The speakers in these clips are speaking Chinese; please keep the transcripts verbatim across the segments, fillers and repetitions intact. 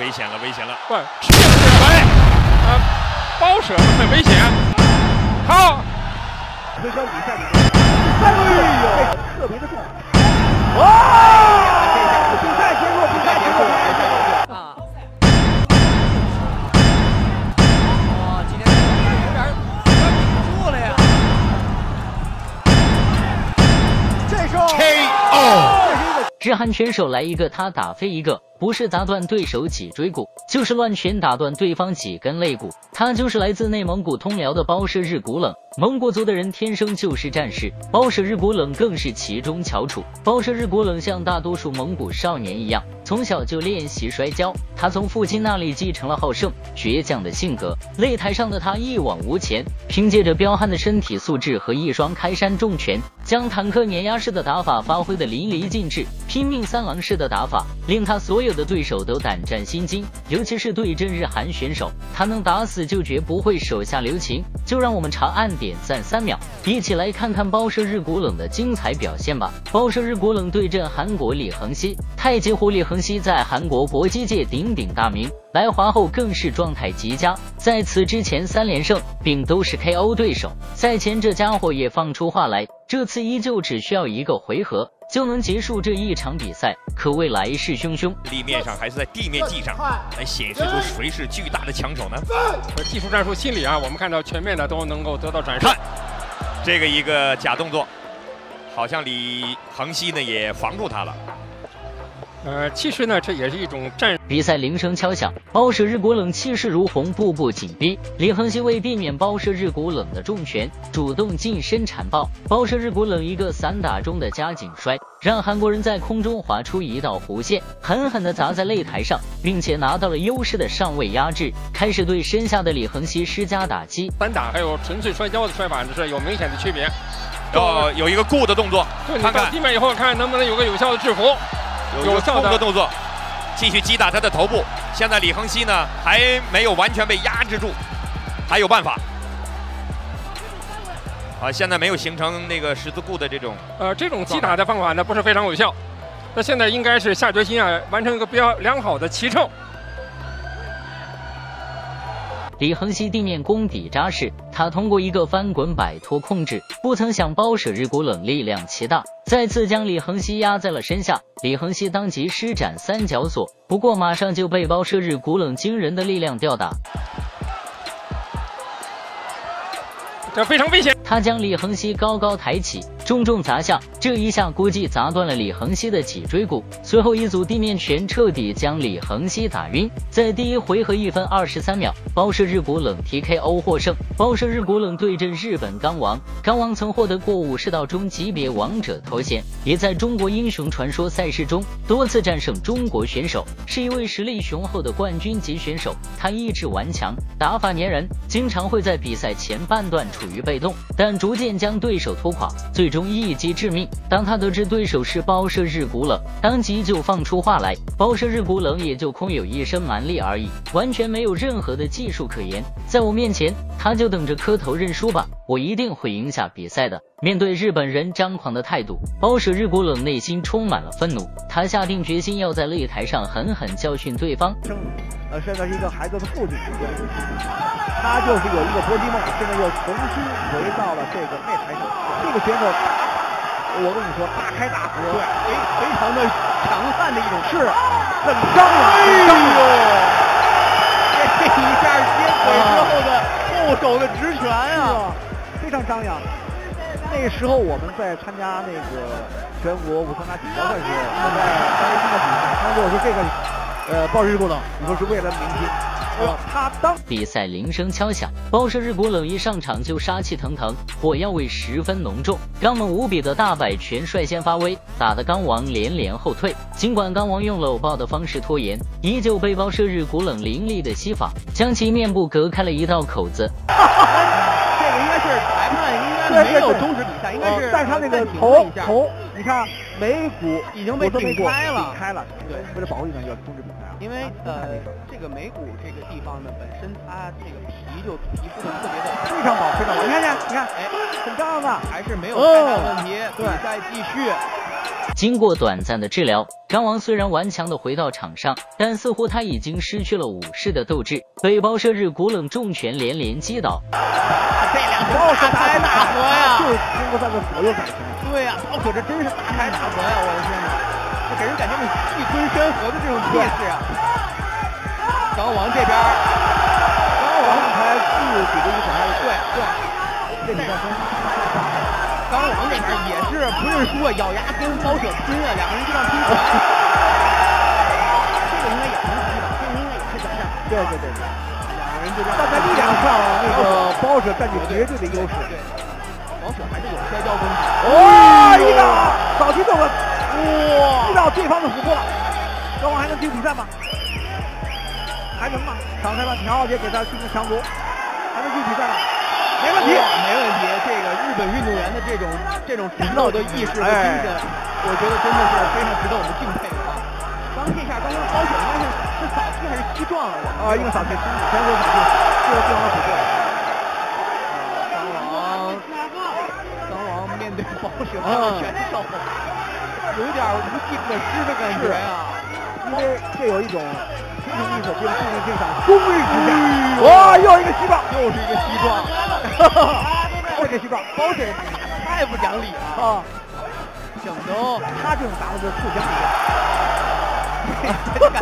危险了，危险了！不，直接来，啊，包射很危险。好，推销比赛里面，哎呦，特别的重。哇！比赛结束，比赛结束。啊！哇，今天有点顶不住了呀。这时候 K O。日韩选手来一个他打飞一个。 不是砸断对手脊椎骨，就是乱拳打断对方几根肋骨。他就是来自内蒙古通辽的包舍日古冷。蒙古族的人天生就是战士，包舍日古冷更是其中翘楚。包舍日古冷像大多数蒙古少年一样，从小就练习摔跤。他从父亲那里继承了好胜、倔强的性格。擂台上的他一往无前，凭借着彪悍的身体素质和一双开山重拳，将坦克碾压式的打法发挥得淋漓尽致。拼命三郎式的打法令他所有 的对手都胆战心惊，尤其是对阵日韩选手，他能打死就绝不会手下留情。就让我们长按点赞三秒，一起来看看包舍日古冷的精彩表现吧。包舍日古冷对阵韩国李恒熙，太极狐李恒熙在韩国搏击界鼎鼎大名，来华后更是状态极佳，在此之前三连胜，并都是 K O 对手。赛前这家伙也放出话来，这次依旧只需要一个回合 就能结束这一场比赛，可谓来势汹汹。地面上还是在地面技上来显示出谁是巨大的强手呢？技术战术心理啊，我们看到全面的都能够得到展示。看这个一个假动作，好像李恒熙呢也防住他了。呃，其实呢，这也是一种战。 比赛铃声敲响，包舍日古冷气势如虹，步步紧逼。李恒熙为避免包舍日古冷的重拳，主动近身缠抱。包舍日古冷一个散打中的夹紧摔，让韩国人在空中划出一道弧线，狠狠地砸在擂台上，并且拿到了优势的上位压制，开始对身下的李恒熙施加打击。散打还有纯粹摔跤的摔法是有明显的区别，要有一个固的动作，看看地面以后看能不能有个有效的制服，有效的动作。 继续击打他的头部，现在李恒熙呢还没有完全被压制住，还有办法。啊，现在没有形成那个十字固的这种。呃，这种击打的方法呢不是非常有效，那现在应该是下决心啊，完成一个比较良好的骑乘。 李恒熙地面功底扎实，他通过一个翻滚摆脱控制。不曾想包舍日古冷力量奇大，再次将李恒熙压在了身下。李恒熙当即施展三角锁，不过马上就被包舍日古冷惊人的力量吊打。 这非常危险！他将李恒熙高高抬起，重重砸下，这一下估计砸断了李恒熙的脊椎骨。随后一组地面拳彻底将李恒熙打晕。在第一回合一分二十三秒，包舍日古冷 T K O 获胜。包舍日古冷对阵日本钢王，钢王曾获得过武士道中级别王者头衔，也在中国英雄传说赛事中多次战胜中国选手，是一位实力雄厚的冠军级选手。他意志顽强，打法粘人，经常会在比赛前半段出 处于被动，但逐渐将对手拖垮，最终一击致命。当他得知对手是包舍日古冷，当即就放出话来。包舍日古冷也就空有一身蛮力而已，完全没有任何的技术可言。在我面前，他就等着磕头认输吧，我一定会赢下比赛的。 面对日本人张狂的态度，包舍日古冷内心充满了愤怒。他下定决心要在擂台上狠狠教训对方。呃，现在是一个孩子的父亲，他就是有一个搏击梦，现在又重新回到了这个擂台上。这个选手，我跟你说，大开大合，对，非非常的强悍的一种，是很脏啊，很脏啊！这一下接腿之后的后手的直拳啊，非常张扬。 那时候我们在参加那个全国武康大锦标赛时候，正在参加比赛。他跟我说这个，呃，包舍日古冷，你说是为了明星，呃，他当比赛铃声敲响，包舍日古冷一上场就杀气腾腾，火药味十分浓重，刚猛无比的大摆拳率先发威，打得钢王连连后退。尽管钢王用搂抱的方式拖延，依旧被包舍日古冷凌厉的膝法将其面部隔开了一道口子。这个应该是裁判。 没有终止比赛，应该是，但是他那个头头，你看眉骨已经被顶开了，开了，对，为了保护你呢，要终止比赛啊。因为呃，这个眉骨这个地方呢，本身它这个皮就皮肤特别的非常薄，非常薄。你看见，你看，哎，很脏的，还是没有太大问题，比赛继续。经过短暂的治疗，张王虽然顽强地回到场上，但似乎他已经失去了武士的斗志，被包射日古冷重拳连连击倒。啊、这两个包是大开大合呀，就是通过他的左右摆拳。对呀、啊，包可这真是大开大合呀！我的天哪，这给人感觉是一尊山河的这种气势啊！张王这边，张王才自己的一手，对对，这你叫什么？ 张王那边也是不是说咬牙跟包舍拼啊，两个人就让拼起来。这个应该也能踢吧？这个应该也是咱俩。对对对对，两个人就让。但在力量上，那个包舍占据绝对的优势。对，包舍还是有摔跤功底。哇，一掌扫地走了，哇，击到对方的腹部了。张王还能继续比赛吗？还能吗？刚才把苗浩杰给他进行强夺，还能继续比赛吗？ 没问题，没问题。这个日本运动员的这种这种战斗的意识和精神，我觉得真的是非常值得我们敬佩的啊！刚这下，刚刚包雪应该是是扫踢还是踢撞了？啊，一个扫踢，全手扫踢，这个对方补救。张王，张王面对包雪的拳头，有点无计可施的感觉啊！因为这有一种平衡力所不能进行这场攻日之战。哇，又一个击撞，又是一个击撞。 包这西装，包这太不讲理了啊！想不通，他这种打法就是互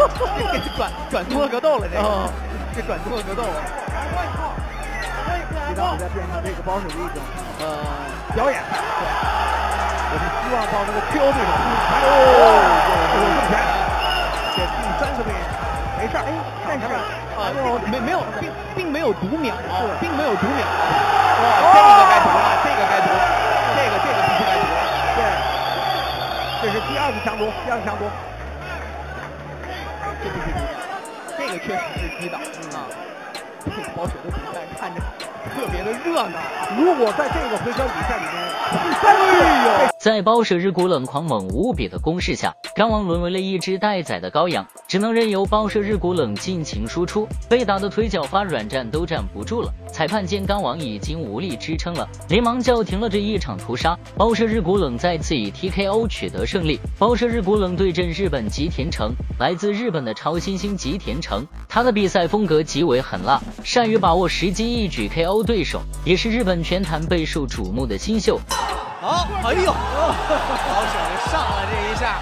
相比较，这转转综合格斗了，这个这转综合格斗了。这场比赛变成这个包水的一种呃表演，我们希望到那个 Q 对手，哦，重拳，这第三个队没事儿，哎，但是。 啊，没没有，并并没有读秒，并没有读秒。哇，这个该读了，这个该读，这个这个必须该读。对，这是第二次强读，第二次强读。这必须读，这个确实是击倒啊。这个保守的比赛看着特别的热闹。如果在这个回合比赛里面，哎呦，在包舍日古冷狂猛无比的攻势下。 张王沦为了一只待宰的羔羊，只能任由包舍日古冷尽情输出，被打得腿脚发软，站都站不住了。裁判见张王已经无力支撑了，连忙叫停了这一场屠杀。包舍日古冷再次以 T K O 取得胜利。包舍日古冷对阵日本吉田诚，来自日本的超新星吉田诚，他的比赛风格极为狠辣，善于把握时机，一举 K O 对手，也是日本拳坛备受瞩目的新秀。好，哎呦，包舍上了这一下。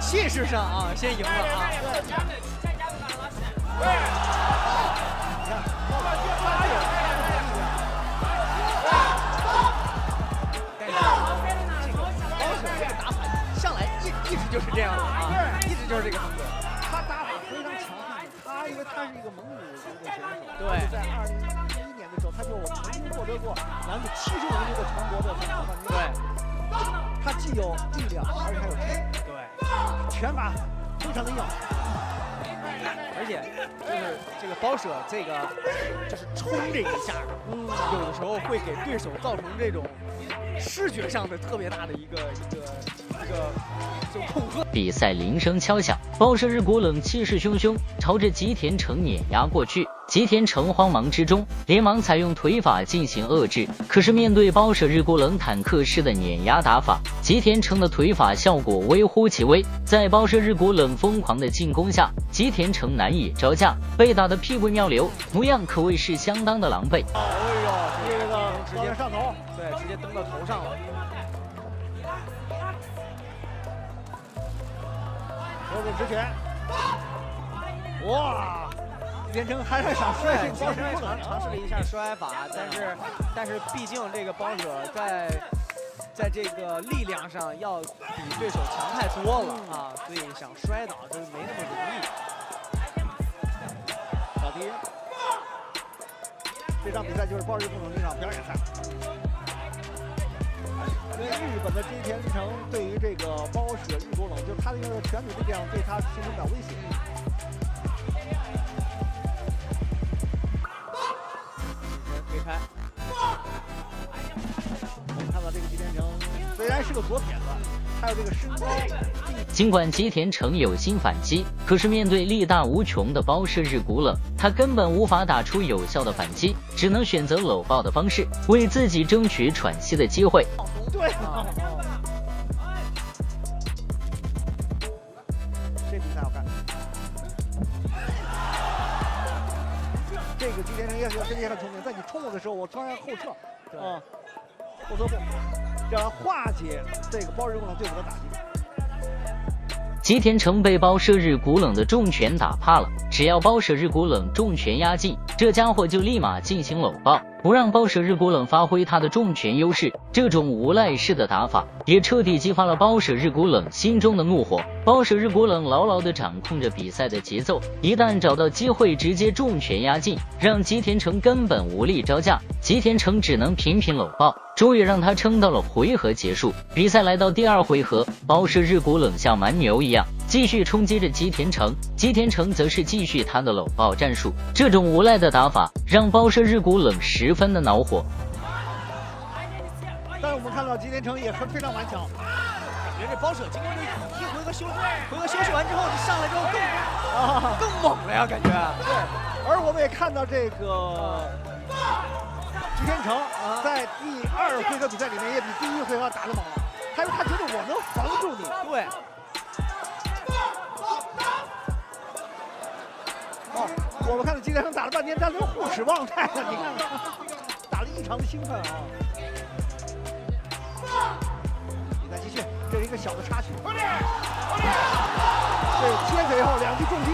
气势上啊，先赢了啊！包舍这个打法上来一一直就是这样的啊，一直就是这个风格。他打法非常强悍，他因为他是一个蒙古的一个选手，对，在二零一一年的时候，他说我曾经获得过男子七十五公斤的全国的全国冠军，对，他既有力量，而且还有天赋。 拳法非常的硬，而且就是这个包舍这个就是冲这一下，嗯，有的时候会给对手造成这种视觉上的特别大的一个一个一个就恐吓。比赛铃声敲响，包舍日古冷气势汹汹朝着吉田诚碾压过去。 吉田诚慌忙之中，连忙采用腿法进行遏制。可是面对包舍日古冷坦克式的碾压打法，吉田诚的腿法效果微乎其微。在包舍日古冷疯狂的进攻下，吉田诚难以招架，被打得屁滚尿流，模样可谓是相当的狼狈。哎呦，这个直接上头，对，直接蹬到头上了。手指直拳，哇！ 田诚还是想摔，包舍尝尝试了一下摔法，但是但是毕竟这个包舍在在这个力量上要比对手强太多了啊，所以想摔倒就没那么容易。小迪，这场比赛就是包舍日古冷这场表演赛，因为日本的吉田诚对于这个包舍日古冷，就是他的一个拳腿力量对他形成点威胁。 看，我们看到这个吉田诚虽然是个左撇子，还有这个身高。尽管吉田诚有心反击，可是面对力大无穷的包舍日古冷，他根本无法打出有效的反击，只能选择搂抱的方式，为自己争取喘息的机会。对、啊，这个季前成也是身体上的球员，在你冲我的时候，我穿上后撤啊，后撤步，这样化解这个包日古冷对我的打击。吉田诚被包射日古冷的重拳打怕了，只要包射日古冷重拳压境，这家伙就立马进行搂抱，不让包射日古冷发挥他的重拳优势。这种无赖式的打法也彻底激发了包舍日古冷心中的怒火。包舍日古冷牢牢地掌控着比赛的节奏，一旦找到机会，直接重拳压境，让吉田诚根本无力招架。吉田诚只能频频搂抱，终于让他撑到了回合结束。比赛来到第二回合，包舍日古冷像蛮牛一样继续冲击着吉田诚，吉田诚则是继续他的搂抱战术。这种无赖的打法让包舍日古冷十分的恼火。 但是我们看到吉田诚也是非常顽强，感觉这包舍经过这一回合休回合休息完之后，你上来之后更啊更猛了呀，感觉。对，而我们也看到这个吉田诚在第二回合比赛里面也比第一回合打得猛了，他说他觉得我能防住你，对。哦，我们看到吉田诚打了半天，但是护齿忘态了，你看打得异常的兴奋啊。 比赛继续，这是一个小的插曲。对，切腿后两记重击。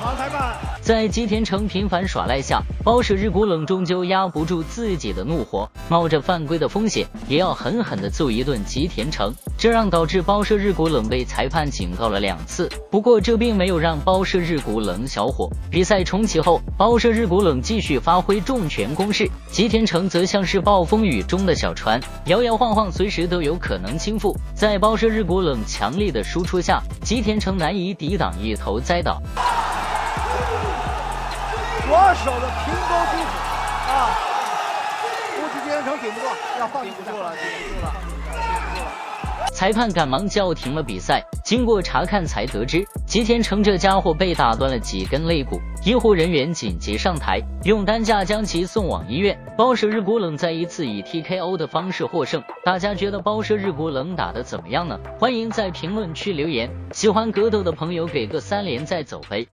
好，裁判。在吉田诚频繁耍赖下，包舍日古冷终究压不住自己的怒火，冒着犯规的风险，也要狠狠地揍一顿吉田诚。这让导致包舍日古冷被裁判警告了两次。不过这并没有让包舍日古冷小火。比赛重启后，包舍日古冷继续发挥重拳攻势，吉田诚则像是暴风雨中的小船，摇摇晃晃，随时都有可能倾覆。在包舍日古冷强力的输出下，吉田诚难以抵挡，一头栽倒。 左手的平勾出手啊，估计吉田诚顶不住，要放弃不住了，顶不住了，顶不住了。裁判赶忙叫停了比赛。经过查看才得知，吉田诚这家伙被打断了几根肋骨，医护人员紧急上台，用担架将其送往医院。包舍日古冷再一次以 T K O 的方式获胜。大家觉得包舍日古冷打得怎么样呢？欢迎在评论区留言。喜欢格斗的朋友给个三连再走呗。